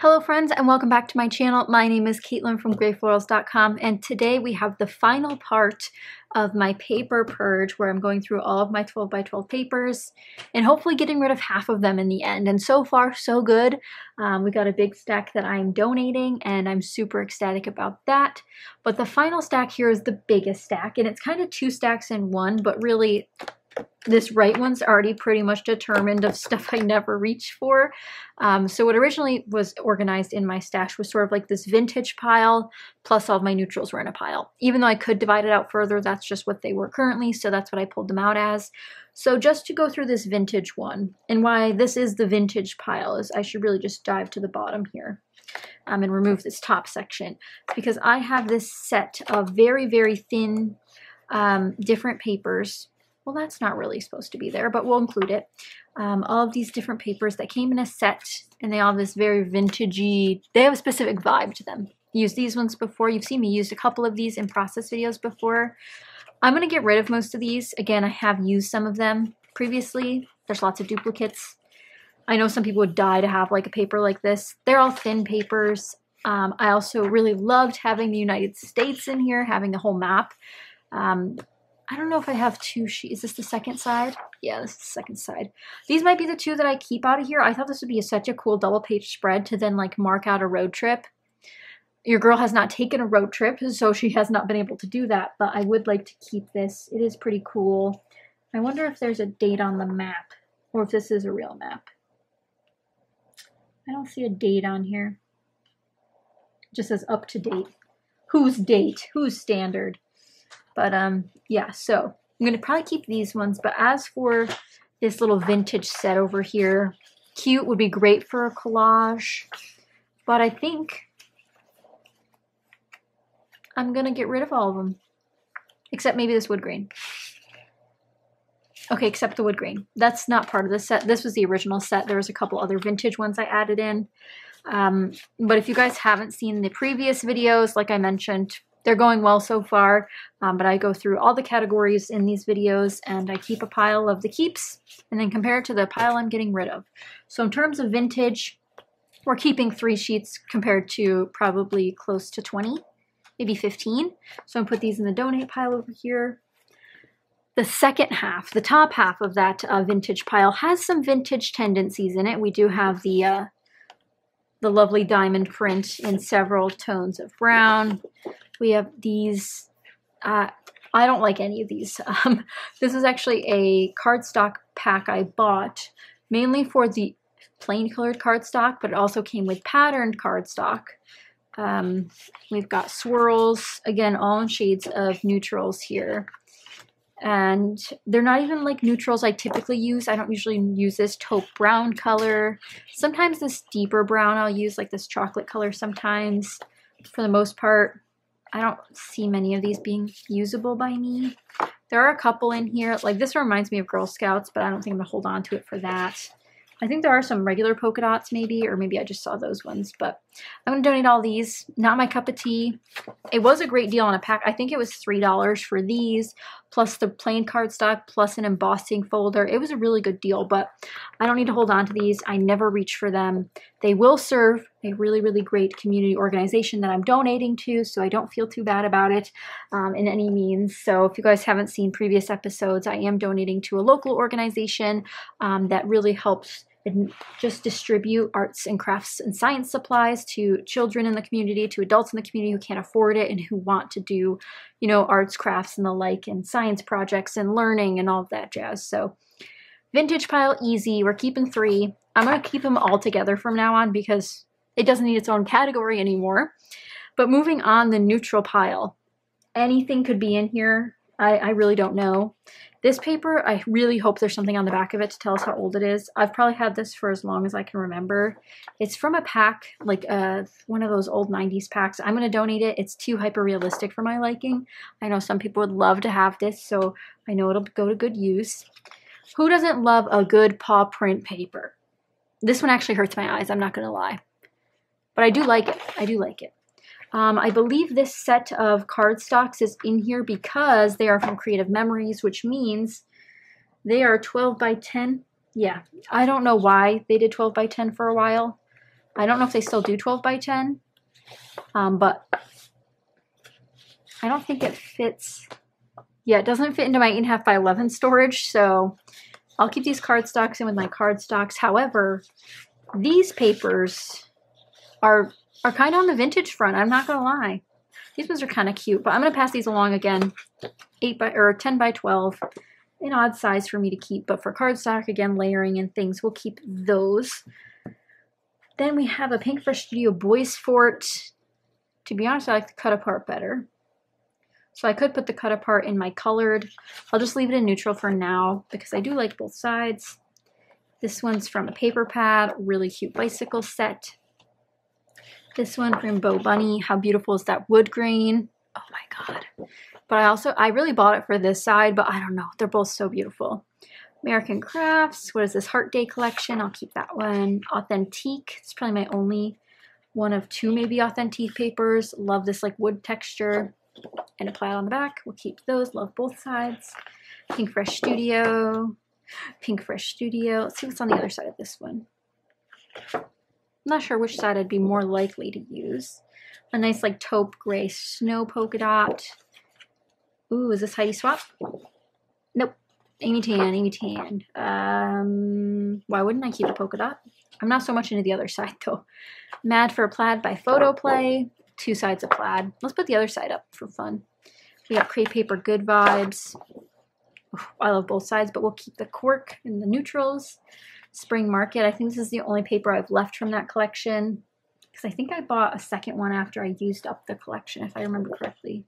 Hello friends and welcome back to my channel. My name is Caitlin from Grayflorals.com and today we have the final part of my paper purge where I'm going through all of my 12 by 12 papers and hopefully getting rid of half of them in the end. And so far so good. We got a big stack that I'm donating and I'm super ecstatic about that. But the final stack here is the biggest stack and it's kind of two stacks in one, but really this right one's already pretty much determined of stuff I never reach for. So what originally was organized in my stash was sort of like this vintage pile, plus all of my neutrals were in a pile. Even though I could divide it out further, that's just what they were currently, so that's what I pulled them out as. So just to go through this vintage one, and why this is the vintage pile is I should really just dive to the bottom here and remove this top section, because I have this set of very, very thin different papers. Well, that's not really supposed to be there, but we'll include it. All of these different papers that came in a set, and they all have this very vintagey, they have a specific vibe to them. Used these ones before. You've seen me use a couple of these in process videos before. I'm going to get rid of most of these. Again, I have used some of them previously. There's lots of duplicates. I know some people would die to have like a paper like this. They're all thin papers. I also really loved having the United States in here, having the whole map. I don't know if I have two sheets. Is this the second side? Yeah, this is the second side. These might be the two that I keep out of here. I thought this would be such a cool double page spread to then like mark out a road trip. Your girl has not taken a road trip, so she has not been able to do that, but I would like to keep this. It is pretty cool. I wonder if there's a date on the map or if this is a real map. I don't see a date on here. It just says up to date. Whose date? Whose standard? But yeah, so I'm gonna probably keep these ones, but as for this little vintage set over here, cute, would be great for a collage, but I think I'm gonna get rid of all of them, except maybe this wood grain. Okay, except the wood grain. That's not part of this set. This was the original set. There was a couple other vintage ones I added in, but if you guys haven't seen the previous videos, like I mentioned, they're going well so far, but I go through all the categories in these videos and I keep a pile of the keeps and then compare it to the pile I'm getting rid of. So in terms of vintage, we're keeping 3 sheets compared to probably close to 20, maybe 15. So I'm gonna put these in the donate pile over here. The second half, the top half of that vintage pile has some vintage tendencies in it. We do have the lovely diamond print in several tones of brown. We have these, I don't like any of these. This is actually a cardstock pack I bought mainly for the plain colored cardstock, but it also came with patterned cardstock. We've got swirls, again, all in shades of neutrals here. And they're not even like neutrals I typically use. I don't usually use this taupe brown color. Sometimes this deeper brown I'll use, like this chocolate color sometimes. For the most part, I don't see many of these being usable by me. There are a couple in here. Like this reminds me of Girl Scouts, but I don't think I'm gonna hold on to it for that. I think there are some regular polka dots maybe, or maybe I just saw those ones, but I'm gonna donate all these. Not my cup of tea. It was a great deal on a pack. I think it was $3 for these, plus the plain cardstock, plus an embossing folder. It was a really good deal, but I don't need to hold on to these. I never reach for them. They will serve a really, really great community organization that I'm donating to, so I don't feel too bad about it in any means. So if you guys haven't seen previous episodes, I am donating to a local organization that really helps and just distribute arts and crafts and science supplies to children in the community, to adults in the community who can't afford it and who want to do, you know, arts, crafts, and the like, and science projects and learning and all of that jazz. So vintage pile, easy. We're keeping 3. I'm gonna keep them all together from now on because it doesn't need its own category anymore. But moving on, the neutral pile. Anything could be in here. I really don't know. This paper, I really hope there's something on the back of it to tell us how old it is. I've probably had this for as long as I can remember. It's from a pack, like one of those old 90s packs. I'm going to donate it. It's too hyper-realistic for my liking. I know some people would love to have this, so I know it'll go to good use. Who doesn't love a good paw print paper? This one actually hurts my eyes, I'm not going to lie. But I do like it. I do like it. I believe this set of cardstocks is in here because they are from Creative Memories, which means they are 12 by 10. Yeah, I don't know why they did 12 by 10 for a while. I don't know if they still do 12 by 10, but I don't think it fits. Yeah, it doesn't fit into my 8.5 by 11 storage, so I'll keep these cardstocks in with my cardstocks. However, these papers are kind of on the vintage front, I'm not going to lie. These ones are kind of cute, but I'm going to pass these along again. 10 by 12, an odd size for me to keep, but for cardstock, again, layering and things, we'll keep those. Then we have a Pinkfresh Studio Boys Fort. To be honest, I like the cut apart better. So I could put the cut apart in my colored. I'll just leave it in neutral for now because I do like both sides. This one's from a paper pad, really cute bicycle set. This one from Bo Bunny. How beautiful is that wood grain? Oh my God. But I really bought it for this side, but I don't know. They're both so beautiful. American Crafts. What is this? Heart Day collection. I'll keep that one. Authentique. It's probably my only one of two maybe Authentique papers. Love this like wood texture. And a plaid on the back. We'll keep those. Love both sides. Pinkfresh Studio. Pinkfresh Studio. Let's see what's on the other side of this one. I'm not sure which side I'd be more likely to use. A nice like taupe gray snow polka dot. Ooh, is this Heidi Swap? Nope. Amy Tan, Amy Tan. Why wouldn't I keep a polka dot? I'm not so much into the other side though. Mad for a Plaid by PhotoPlay. Two sides of plaid. Let's put the other side up for fun. We got Crate Paper Good Vibes. Ooh, I love both sides, but we'll keep the cork and the neutrals. Spring Market. I think this is the only paper I've left from that collection because I think I bought a second one after I used up the collection, if I remember correctly.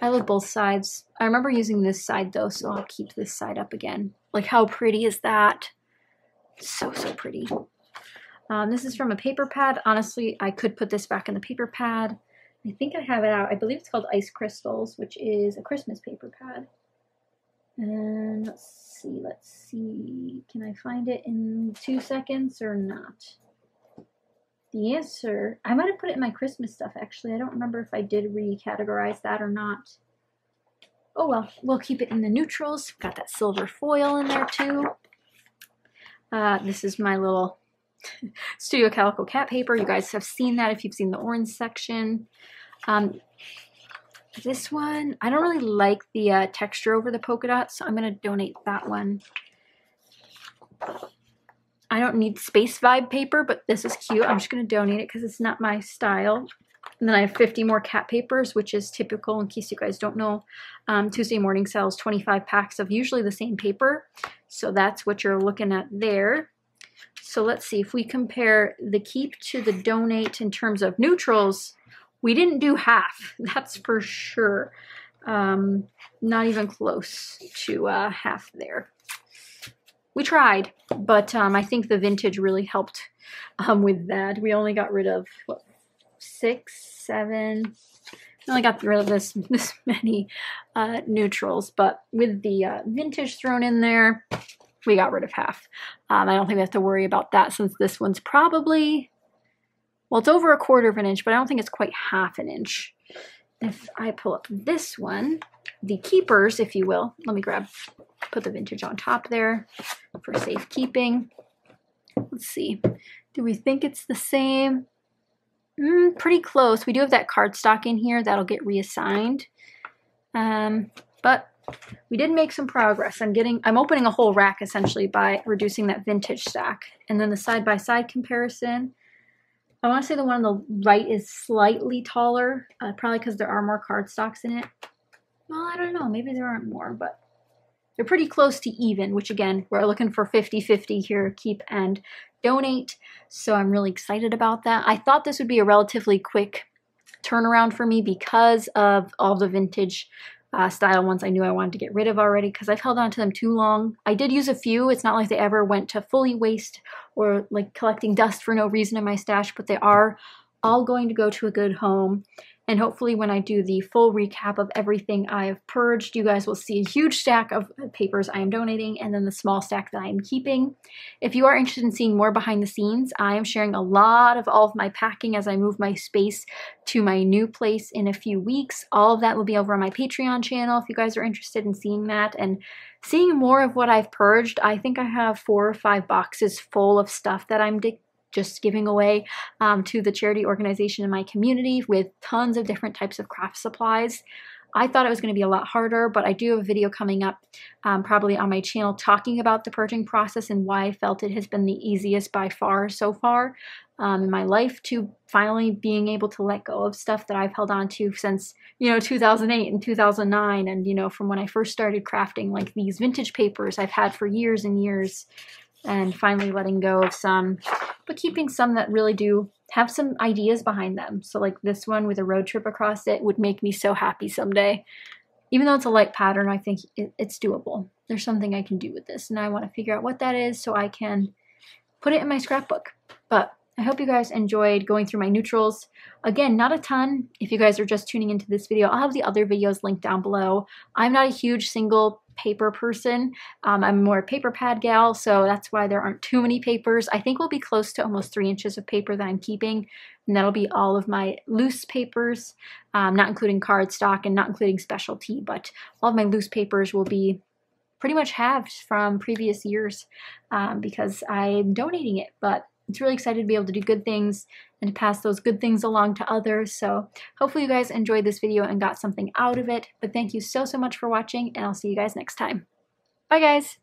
I love both sides. I remember using this side though, so I'll keep this side up again. Like how pretty is that? So, so pretty. This is from a paper pad. Honestly, I could put this back in the paper pad. I think I have it out. I believe it's called Ice Crystals, which is a Christmas paper pad. And let's see, can I find it in 2 seconds or not? The answer, I might have put it in my Christmas stuff actually. I don't remember if I did recategorize that or not. Oh well, we'll keep it in the neutrals. Got that silver foil in there too. This is my little Studio Calico cat paper. You guys have seen that if you've seen the orange section. This one, I don't really like the texture over the polka dots, so I'm going to donate that one. I don't need space vibe paper, but this is cute. I'm just going to donate it because it's not my style. And then I have 50 more cat papers, which is typical in case you guys don't know. Tuesday Morning sells 25 packs of usually the same paper. So that's what you're looking at there. So let's see if we compare the keep to the donate in terms of neutrals. We didn't do half, that's for sure. Not even close to half there. We tried, but I think the vintage really helped with that. We only got rid of what, we only got rid of this many neutrals, but with the vintage thrown in there, we got rid of half. I don't think we have to worry about that since this one's probably, well, it's over 1/4 of an inch, but I don't think it's quite 1/2 an inch. If I pull up this one, the keepers, if you will, let me put the vintage on top there for safekeeping. Let's see, do we think it's the same? Pretty close. We do have that cardstock in here that'll get reassigned, but we did make some progress. I'm opening a whole rack essentially by reducing that vintage stack, and then the side-by-side comparison. I want to say the one on the right is slightly taller, probably because there are more cardstocks in it. Well, I don't know. Maybe there aren't more, but they're pretty close to even, which again, we're looking for 50-50 here, keep and donate. So I'm really excited about that. I thought this would be a relatively quick turnaround for me because of all the vintage style ones I knew I wanted to get rid of already because I've held on to them too long. I did use a few. It's not like they ever went to fully waste or like collecting dust for no reason in my stash, but they are all going to go to a good home. And hopefully when I do the full recap of everything I have purged, you guys will see a huge stack of papers I am donating and then the small stack that I am keeping. If you are interested in seeing more behind the scenes, I am sharing a lot of all of my packing as I move my space to my new place in a few weeks. All of that will be over on my Patreon channel if you guys are interested in seeing that and seeing more of what I've purged. I think I have 4 or 5 boxes full of stuff that I'm just giving away to the charity organization in my community with tons of different types of craft supplies. I thought it was going to be a lot harder, but I do have a video coming up probably on my channel talking about the purging process and why I felt it has been the easiest by far so far in my life to finally being able to let go of stuff that I've held on to since, 2008 and 2009 and, from when I first started crafting, like these vintage papers I've had for years and years, and finally letting go of some, but keeping some that really do have some ideas behind them. So like this one with a road trip across it would make me so happy someday. Even though it's a light pattern, I think it's doable. There's something I can do with this, and I want to figure out what that is so I can put it in my scrapbook. But I hope you guys enjoyed going through my neutrals. Again, not a ton. If you guys are just tuning into this video, I'll have the other videos linked down below. I'm not a huge single paper person. I'm more a paper pad gal, so that's why there aren't too many papers. I think we'll be close to almost 3 inches of paper that I'm keeping, and that'll be all of my loose papers, not including cardstock and not including specialty, but all of my loose papers will be pretty much halved from previous years because I'm donating it, but it's really exciting to be able to do good things and to pass those good things along to others. So hopefully you guys enjoyed this video and got something out of it. But thank you so, so much for watching, and I'll see you guys next time. Bye, guys!